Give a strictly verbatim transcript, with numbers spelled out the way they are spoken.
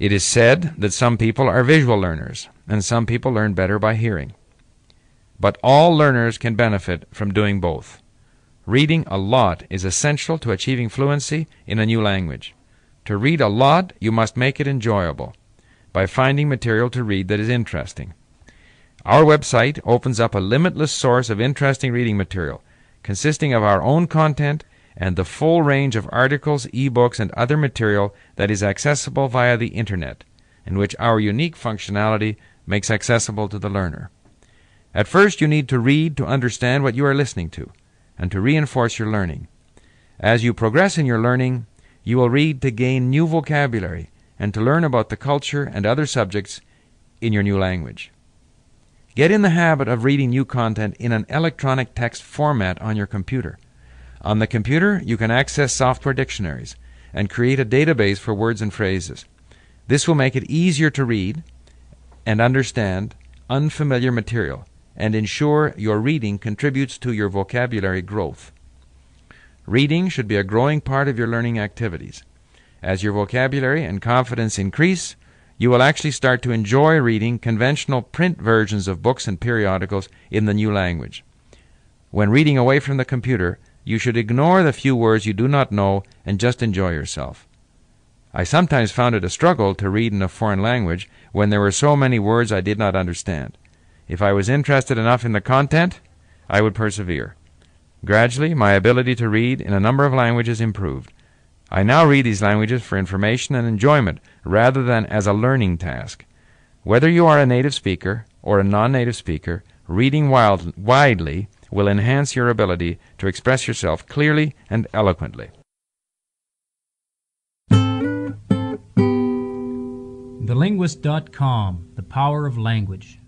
It is said that some people are visual learners, and some people learn better by hearing. But all learners can benefit from doing both. Reading a lot is essential to achieving fluency in a new language. To read a lot, you must make it enjoyable by finding material to read that is interesting. Our website opens up a limitless source of interesting reading material, consisting of our own content and the full range of articles, ebooks, and other material that is accessible via the Internet, and which our unique functionality makes accessible to the learner. At first, you need to read to understand what you are listening to and to reinforce your learning. As you progress in your learning, you will read to gain new vocabulary and to learn about the culture and other subjects in your new language. Get in the habit of reading new content in an electronic text format on your computer. On the computer, you can access software dictionaries and create a database for words and phrases. This will make it easier to read and understand unfamiliar material and ensure your reading contributes to your vocabulary growth. Reading should be a growing part of your learning activities. As your vocabulary and confidence increase, you will actually start to enjoy reading conventional print versions of books and periodicals in the new language. When reading away from the computer, you should ignore the few words you do not know and just enjoy yourself. I sometimes found it a struggle to read in a foreign language when there were so many words I did not understand. If I was interested enough in the content, I would persevere. Gradually, my ability to read in a number of languages improved. I now read these languages for information and enjoyment rather than as a learning task. Whether you are a native speaker or a non-native speaker, reading wild, widely will enhance your ability to express yourself clearly and eloquently. the linguist dot com, the power of language.